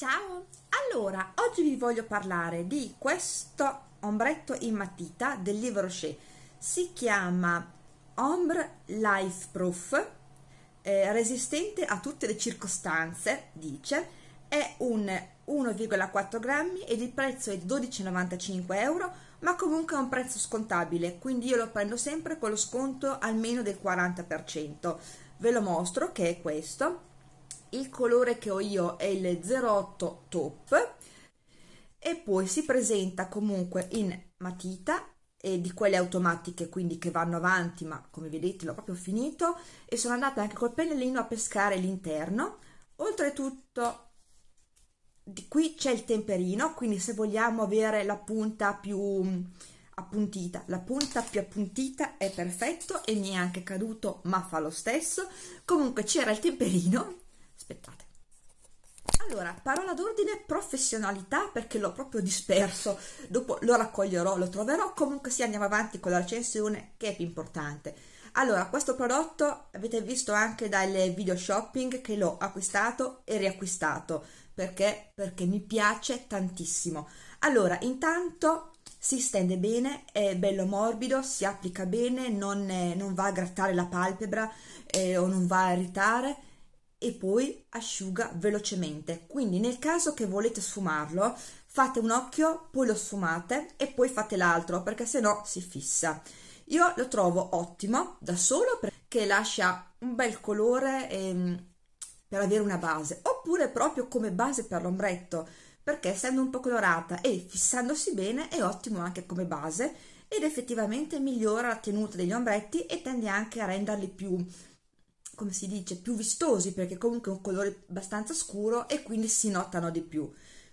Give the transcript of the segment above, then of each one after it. Ciao! Allora, oggi vi voglio parlare di questo ombretto in matita del Yves Rocher. Si chiama Ombre Life Proof, resistente a tutte le circostanze, dice. È un 1,4 grammi ed il prezzo è di 12,95 €, ma comunque è un prezzo scontabile, quindi io lo prendo sempre con lo sconto almeno del 40%. Ve lo mostro, che è questo. Il colore che ho io è il 08 Top e poi si presenta comunque in matita e di quelle automatiche, quindi che vanno avanti, ma come vedete l'ho proprio finito e sono andata anche col pennellino a pescare l'interno. Oltretutto di qui c'è il temperino, quindi se vogliamo avere la punta più appuntita, è perfetto e mi è anche caduto, ma fa lo stesso. Comunque c'era il temperino. Aspettate. Allora, parola d'ordine: professionalità, perché l'ho proprio disperso, dopo lo raccoglierò, lo troverò. Comunque sì, andiamo avanti con la recensione, che è più importante. Allora, questo prodotto avete visto anche dal video shopping che l'ho acquistato e riacquistato, perché mi piace tantissimo. Allora, intanto si stende bene, è bello morbido, si applica bene, non va a grattare la palpebra o non va a irritare, e poi asciuga velocemente, quindi nel caso che volete sfumarlo fate un occhio, poi lo sfumate e poi fate l'altro, perché se no si fissa. Io lo trovo ottimo da solo, perché lascia un bel colore per avere una base, oppure proprio come base per l'ombretto, perché essendo un po' colorata e fissandosi bene è ottimo anche come base, ed effettivamente migliora la tenuta degli ombretti e tende anche a renderli più, come si dice, più vistosi, perché comunque è un colore abbastanza scuro e quindi si notano di più.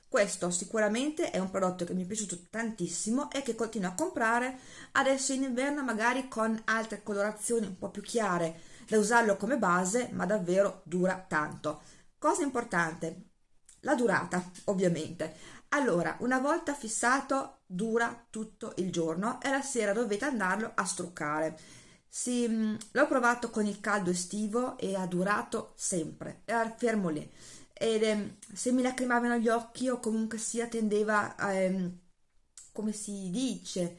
Questo sicuramente è un prodotto che mi è piaciuto tantissimo e che continuo a comprare adesso in inverno, magari con altre colorazioni un po' più chiare, da usarlo come base, ma davvero dura tanto. Cosa importante, la durata, ovviamente. Allora, una volta fissato dura tutto il giorno e la sera dovete andarlo a struccare. Sì, l'ho provato con il caldo estivo e ha durato sempre, era fermo lì, ed se mi lacrimavano gli occhi o comunque sia tendeva a, come si dice,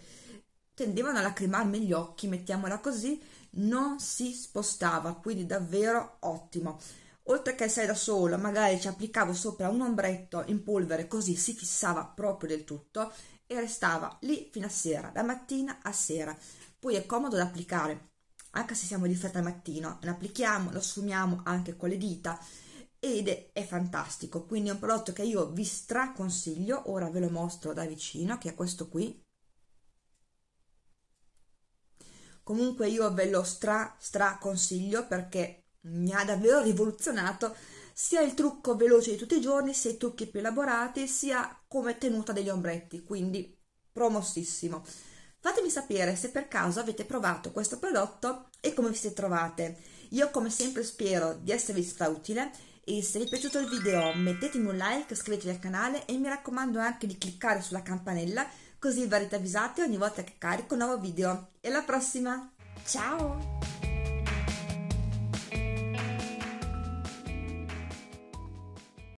tendevano a lacrimarmi gli occhi, mettiamola così, non si spostava, quindi davvero ottimo. Oltre che sai da sola, magari ci applicavo sopra un ombretto in polvere, così si fissava proprio del tutto e restava lì fino a sera, da mattina a sera. Poi è comodo da applicare, anche se siamo di fretta al mattino, lo applichiamo, lo sfumiamo anche con le dita ed è fantastico. Quindi è un prodotto che io vi straconsiglio. Ora ve lo mostro da vicino, che è questo qui. Comunque io ve lo straconsiglio perché mi ha davvero rivoluzionato sia il trucco veloce di tutti i giorni, sia i trucchi più elaborati, sia come tenuta degli ombretti, quindi promossissimo. Fatemi sapere se per caso avete provato questo prodotto e come vi siete trovate. Io come sempre spero di esservi stata utile e se vi è piaciuto il video mettetemi un like, iscrivetevi al canale e mi raccomando anche di cliccare sulla campanella, così verrete avvisati ogni volta che carico un nuovo video. E alla prossima, ciao!